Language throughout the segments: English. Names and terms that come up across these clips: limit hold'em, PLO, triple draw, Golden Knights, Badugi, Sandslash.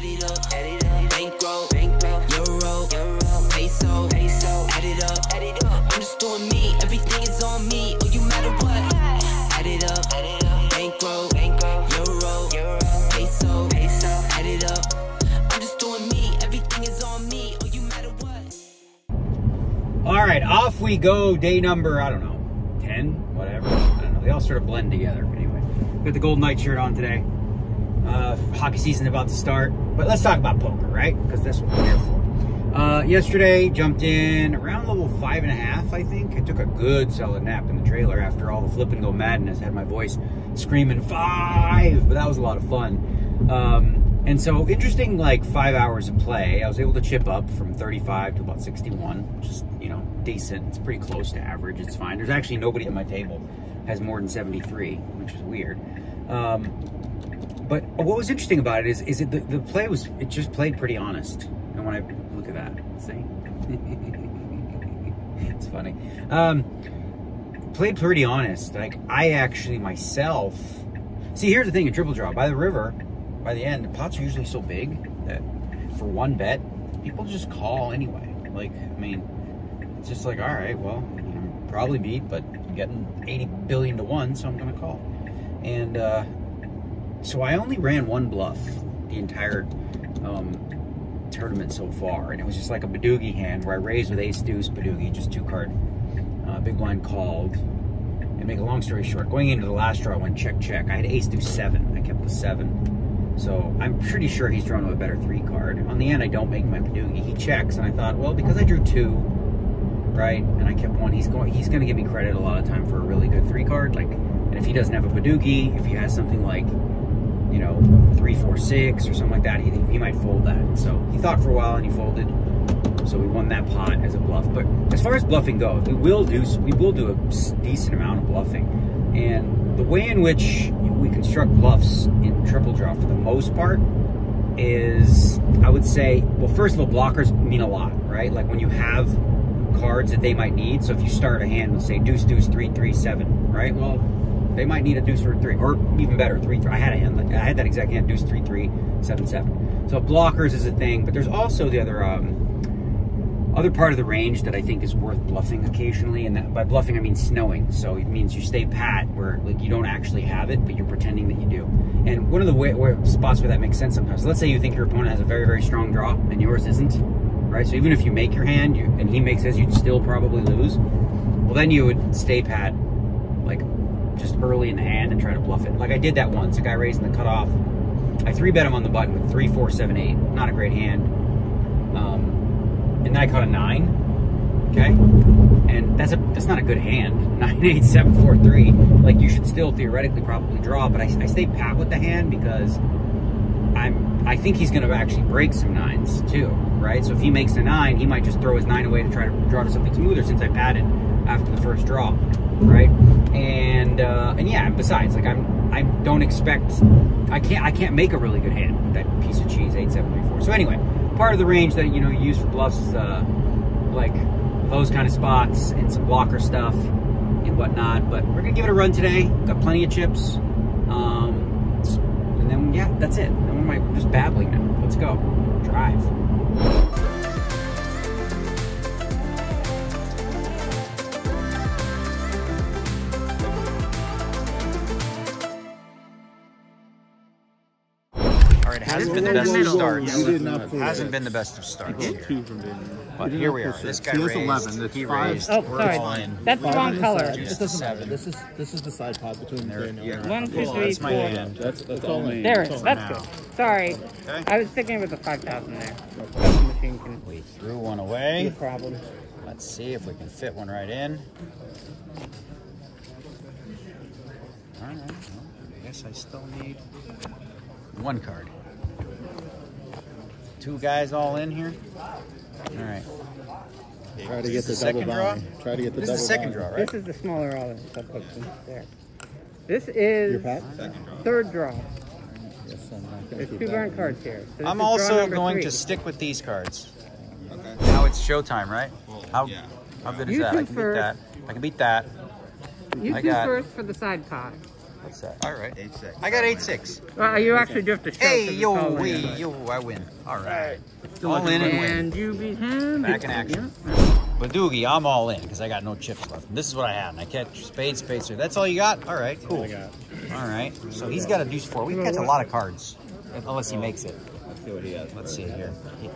add it up, bankroll, euro, peso, add it up, I'm just doing me, everything is on me, oh you matter what, add it up, bankroll, euro, peso, add it up, I'm just doing me, everything is on me, oh you matter what. All right, off we go, day number, I don't know, 10, whatever, I don't know, they all sort of blend together, but anyway, got the Golden Knights shirt on today. Hockey season about to start, but let's talk about poker, right? Because that's what we're here for. Yesterday, jumped in around level 5.5, I think. I took a good solid nap in the trailer after all the flip and go madness. I had my voice screaming 5, but that was a lot of fun. And so interesting, like 5 hours of play. I was able to chip up from 35 to about 61, which is, you know, decent. It's pretty close to average. It's fine. There's actually nobody at my table has more than 73, which is weird. But what was interesting about it is it the play was, it just played pretty honest. And when I look at that, see, it's funny. Played pretty honest. Like I actually myself, see, here's the thing in triple draw by the river, by the end, the pots are usually so big that for one bet, people just call anyway. Like, I mean, it's just like, all right, well, I'm probably beat, but I'm getting 80 billion to one, so I'm gonna call. And, so I only ran one bluff the entire tournament so far, and it was just like a Badugi hand where I raised with ace deuce Badugi, just 2 card, big blind called. And make a long story short, going into the last draw, I went check check. I had ace deuce 7. I kept the 7, so I'm pretty sure he's drawn with a better 3 card. On the end, I don't make my Badugi. He checks, and I thought, well, because I drew 2, right, and I kept 1, he's going to give me credit a lot of time for a really good 3 card. Like, and if he doesn't have a Badugi, if he has something like, you know, 3, 4, 6 or something like that, he might fold that. So he thought for a while and he folded. So we won that pot as a bluff. But as far as bluffing goes, we will do a decent amount of bluffing. And the way in which we construct bluffs in triple draw for the most part is, I would say, well, first of all, blockers mean a lot, right? Like when you have cards that they might need. So if you start a hand with, say, deuce, deuce, 3, 3, 7, right? Well, they might need a deuce or a 3, or even better, 3, 3. I had a hand like that. I had that exact hand, deuce 3, 3, 7, 7. So blockers is a thing, but there's also the other other part of the range that I think is worth bluffing occasionally, and that, by bluffing I mean snowing. So it means you stay pat, where like you don't actually have it, but you're pretending that you do. And one of the spots where that makes sense sometimes. So let's say you think your opponent has a very, very strong draw and yours isn't, right? So even if you make your hand and he makes his, you'd still probably lose. Well, then you would stay pat, like, just early in the hand and try to bluff it. Like I did that once. A guy raised in the cutoff. I 3-bet him on the button with 3, 4, 7, 8. Not a great hand. And then I caught a 9. Okay, and that's not a good hand. 9, 8, 7, 4, 3. Like you should still theoretically probably draw, but I stay pat with the hand because I think he's going to actually break some 9s too, right? So if he makes a 9, he might just throw his 9 away to try to draw to something smoother since I patted after the first draw, right? And yeah, besides, like I can't make a really good hand with that piece of cheese, 8, 7, 3, 4. So anyway, part of the range that, you know, you use for bluffs is like those kind of spots and some blocker stuff and whatnot. But we're gonna give it a run today. Got plenty of chips, and then yeah, that's it. Then we might just babbling now. Let's go drive. Hasn't been the best of starts. Hasn't been the best of starts here. But here we are. This guy raised. 11. He raised. Oh, sorry. That's the wrong color. This is the side pod between there. Yeah. 1, 2, 3, 4. That's my hand. That's all my hand. There it is. That's good. Sorry. Okay. I was sticking with the 5,000 there. We threw one away. No problem. Let's see if we can fit one right in. All right. I guess I still need 1 card. 2 guys all in here. All right. Try to get the double draw. Try to get the double draw. This is the second draw, right? This is the smaller all in. There. This is third draw. There's 2 burn cards here. So I'm also going to stick with these cards. Okay. Now it's showtime, right? How good is that? I can beat that. I can beat that. You two first for the side pot. What's that? All right. 8-6. I got 8-6. Well, you actually do have to show. Hey, yo, wee, yo, I win. All right. All in and win. And you beat him. Back in action. Badugi, I'm all in because I got no chips left. And this is what I had. And I catch spade, spade, so that's all you got? All right, cool. All right. So he's got a deuce four. We catch a lot of cards unless he makes it. Let's see what he has. Let's see here.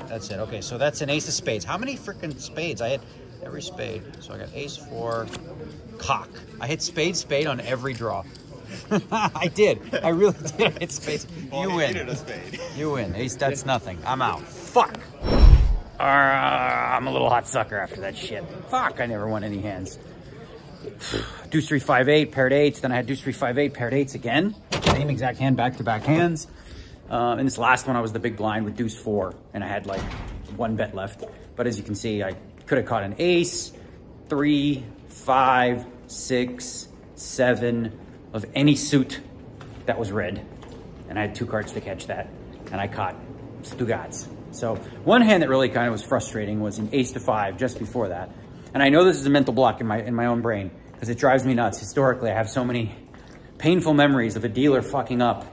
That's it. Okay, so that's an ace of spades. How many freaking spades? I had every spade. So I got ace four, cock. I hit spade, spade on every draw. I did. I really did. I hit spade. You win. You win. Ace, that's nothing. I'm out. Fuck. I'm a little hot sucker after that shit. Fuck, I never won any hands. Deuce 3 5 8 paired eights. Then I had deuce 3 5 8 paired eights again. Same exact hand, back to back hands. In this last one, I was the big blind with deuce four, and I had like one bet left. But as you can see, I could have caught an ace, 3, 5, 6, 7 of any suit that was red, and I had 2 cards to catch that, and I caught Stugats. So one hand that really kind of was frustrating was an ace to 5 just before that. And I know this is a mental block in my own brain because it drives me nuts. Historically, I have so many painful memories of a dealer fucking up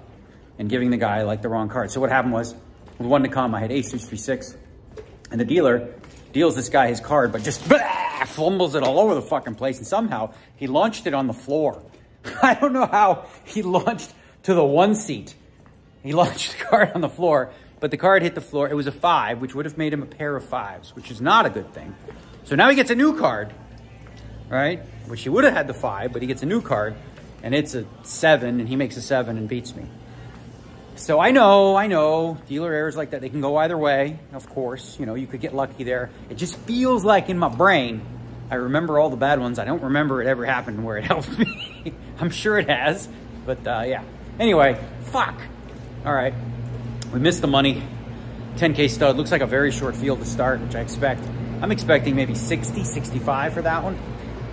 and giving the guy like the wrong card. So what happened was with 1 to come, I had ace 6 3 6, and the dealer deals this guy his card, but just fumbles it all over the fucking place. And somehow he launched it on the floor. I don't know how he launched to the 1 seat. He launched the card on the floor, but the card hit the floor. It was a 5, which would have made him a pair of 5s, which is not a good thing. So now he gets a new card, right? Which he would have had the 5, but he gets a new card, and it's a 7, and he makes a 7 and beats me. So I know, dealer errors like that, they can go either way, of course. You know, you could get lucky there. It just feels like in my brain, I remember all the bad ones. I don't remember it ever happened where it helped me. I'm sure it has, but yeah. Anyway, fuck. All right. We missed the money. 10K stud. Looks like a very short field to start, which I expect. I'm expecting maybe 60, 65 for that one.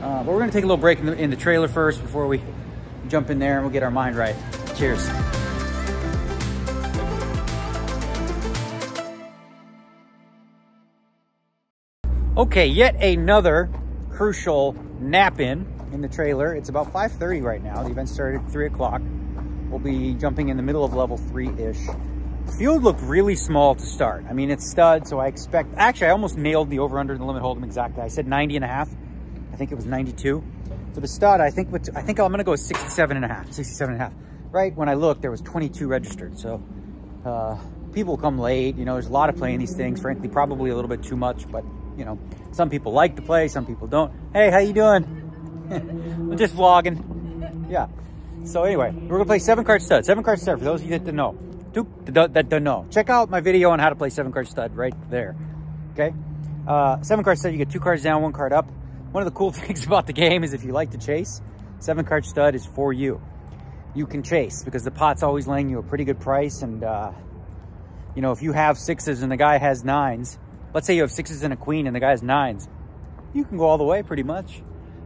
But we're going to take a little break in the trailer first before we jump in there and we'll get our mind right. Cheers. Okay, yet another crucial nap in the trailer. It's about 5:30 right now. The event started at 3 o'clock. We'll be jumping in the middle of level 3-ish. The field looked really small to start. I mean, it's stud, so I expect... Actually, I almost nailed the over-under and the limit hold'em exactly. I said 90.5. I think it was 92. For the stud, I think I'm going to go 67.5. 67.5. Right when I looked, there was 22 registered. So people come late. You know, there's a lot of playing these things. Frankly, probably a little bit too much. But, you know, some people like to play. Some people don't. Hey, how you doing? I'm just vlogging. Yeah. So anyway, we're going to play 7-card stud. 7-card stud, for those of you that didn't know. That don't know. Check out my video on how to play 7-card stud right there. Okay, 7-card stud, you get 2 cards down, 1 card up. One of the cool things about the game is if you like to chase, 7-card stud is for you. You can chase because the pot's always laying you a pretty good price. And you know, if you have 6s and the guy has 9s, let's say you have 6s and a queen and the guy has 9s, you can go all the way pretty much.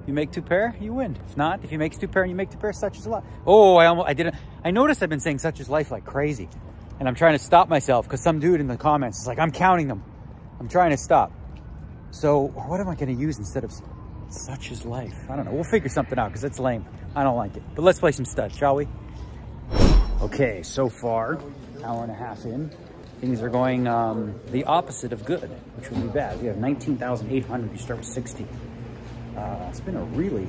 You make 2 pair, you win. If not, if he makes 2 pair and you make 2 pair, such is life. Oh, I noticed I've been saying such is life like crazy. And I'm trying to stop myself because some dude in the comments is like, I'm counting them. I'm trying to stop. So what am I going to use instead of such is life? I don't know. We'll figure something out because it's lame. I don't like it. But let's play some stud, shall we? Okay, so far, hour and a half in, things are going the opposite of good, which would be bad. We have 19,800. You start with 60. It's been a really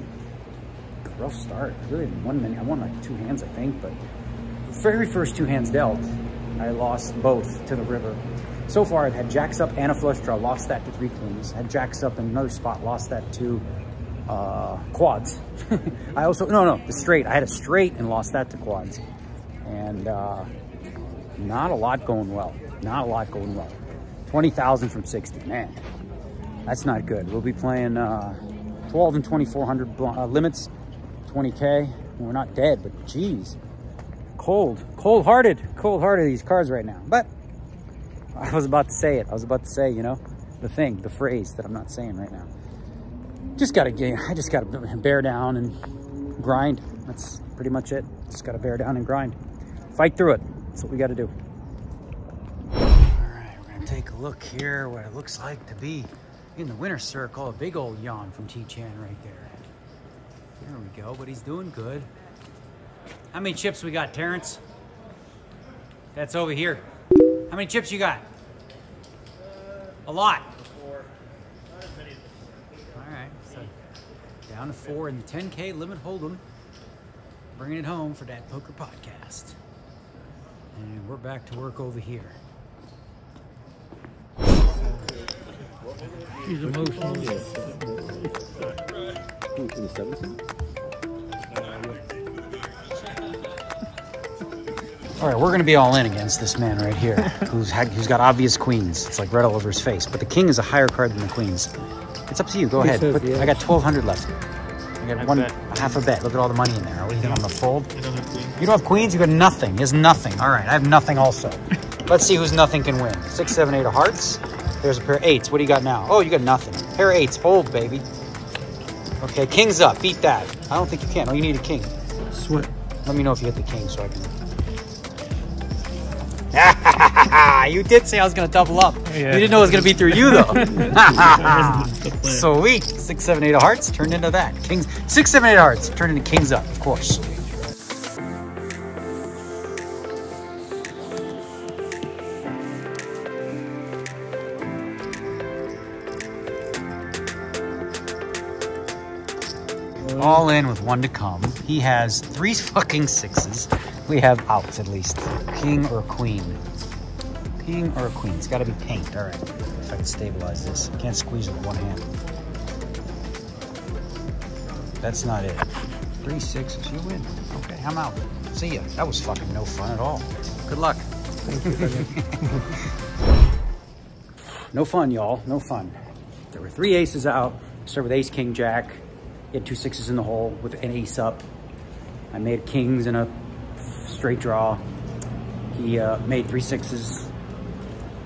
rough start. Really, I won like 2 hands, I think, but the very first 2 hands dealt, I lost both to the river. So far, I've had jacks up and a flush draw, lost that to 3 queens. Had jacks up in another spot, lost that to quads. I also the straight. I had a straight and lost that to quads, and not a lot going well. 20,000 from 60, man, that's not good. We'll be playing. 12 and 2,400 limits, 20K. We're not dead, but geez, cold-hearted these cards right now. But I was about to say it. I was about to say, you know, the phrase that I'm not saying right now. I just gotta bear down and grind. That's pretty much it. Just gotta bear down and grind. Fight through it. That's what we gotta do. All right, we're gonna take a look here what it looks like to be in the winner's circle. A big old yawn from T-Chan right there. There we go, but he's doing good. How many chips we got, Terrence? That's over here. How many chips you got? A lot. All right, so down to 4 in the 10K limit hold'em. Bringing it home for that poker podcast. And we're back to work over here. She's emotional. All right, we're going to be all in against this man right here who's got obvious queens. It's like red all over his face, but the king is a higher card than the queens. It's up to you. Go ahead. Put, yeah. I got 1,200 left. I got half a bet. Look at all the money in there. What do you think? I'm going to fold. You don't have queens. You don't have queens? You got nothing. He has nothing. All right, I have nothing also. Let's see who's nothing can win. 6, 7, 8 of hearts. There's a pair of 8s. What do you got now? Oh, you got nothing. Pair of 8s. Hold, baby. Okay, king's up. Beat that. I don't think you can. Oh, you need a king. Sweat. Let me know if you hit the king so I can... You did say I was going to double up. Yeah. You didn't know it was going to be through you, though. Sweet. 6, 7, 8 of hearts turned into that. Kings. 6, 7, 8 of hearts turned into kings up, of course. All in with 1 to come. He has 3 fucking 6s. We have outs at least. King or queen. King or queen. It's got to be paint. All right. If I can stabilize this. Can't squeeze it with one hand. That's not it. 3 6s. You win. Okay. I'm out. See ya. That was fucking no fun at all. Good luck. No fun, y'all. No fun. There were 3 aces out. Start with ace, king, jack. He had 2 6s in the hole with an ace up. I made kings and a straight draw. He made 3 6s,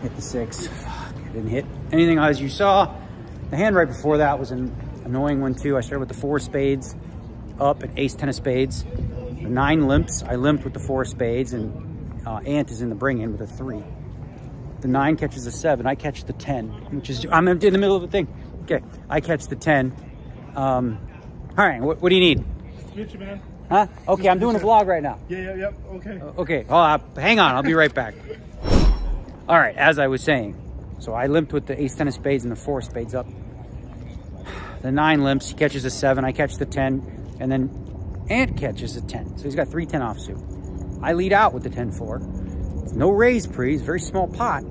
hit the 6. Fuck, I didn't hit anything as you saw. The hand right before that was an annoying one too. I started with the 4 spades up and ace 10 of spades. The 9 limps, I limped with the 4 spades and Ant is in the bring in with a 3. The 9 catches a 7, I catch the 10, which is, I'm in the middle of the thing. Okay, I catch the 10. All right, what do you need? Get you, man. Huh? Okay, I'm doing a vlog right now. Yeah, okay. Okay, hang on, I'll be right back. All right, as I was saying, so I limped with the ace 10 of spades and the 4 spades up. The 9 limps, he catches a 7, I catch the 10, and then Ant catches a 10. So he's got 3 10 offsuit. I lead out with the 10-4. It's no raise pre's, very small pot.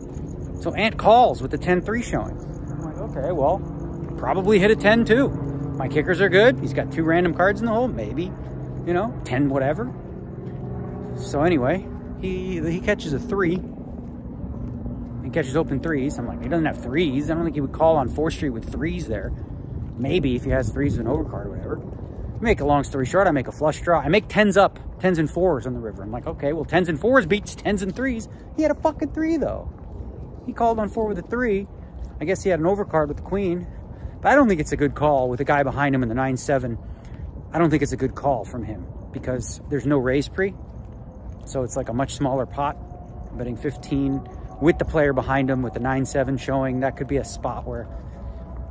So Ant calls with the 10-3 showing. I'm like, okay, well, probably hit a 10 too. My kickers are good. He's got 2 random cards in the hole, maybe, you know, 10 whatever. So anyway, he catches a 3. He catches open 3s. I'm like, he doesn't have 3s. I don't think he would call on 4th Street with 3s there. Maybe if he has 3s with an overcard or whatever. Make a long story short, I make a flush draw. I make 10s up, 10s and 4s on the river. I'm like, okay, well, 10s and 4s beats 10s and 3s. He had a fucking 3 though. He called on 4 with a 3. I guess he had an overcard with the queen. I don't think it's a good call with the guy behind him in the 9-7. I don't think it's a good call from him because there's no raise pre. So it's like a much smaller pot. I'm betting 15 with the player behind him with the 9-7 showing. That could be a spot where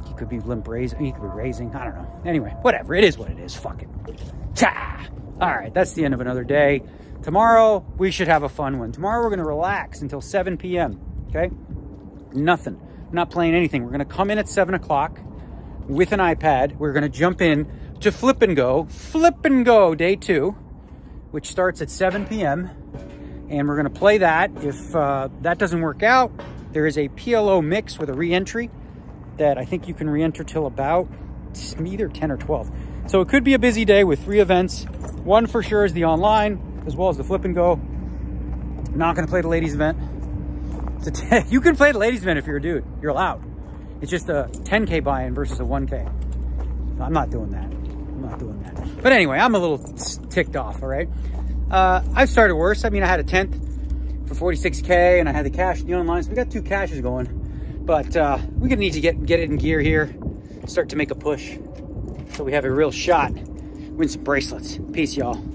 he could be limp raising. He could be raising. I don't know. Anyway, whatever. It is what it is. Fuck it. Ta! All right. That's the end of another day. Tomorrow, we should have a fun one. Tomorrow, we're going to relax until 7 p.m. Okay? Nothing. We're not playing anything. We're going to come in at 7 o'clock. With an iPad, we're going to jump in to Flip and Go day 2, which starts at 7 p.m. And we're going to play that. If that doesn't work out, there is a PLO mix with a re-entry that I think you can re-enter till about either 10 or 12. So it could be a busy day with 3 events. One for sure is the online, as well as the Flip and Go. I'm not going to play the ladies event. You can play the ladies event if you're a dude. You're allowed. It's just a 10K buy-in versus a 1K. I'm not doing that. I'm not doing that. But anyway, I'm a little ticked off, all right? I've started worse. I mean, I had a 10th for 46K, and I had the cash in the online, so we got 2 cashes going. But we're going to need to get it in gear here, start to make a push so we have a real shot. Win some bracelets. Peace, y'all.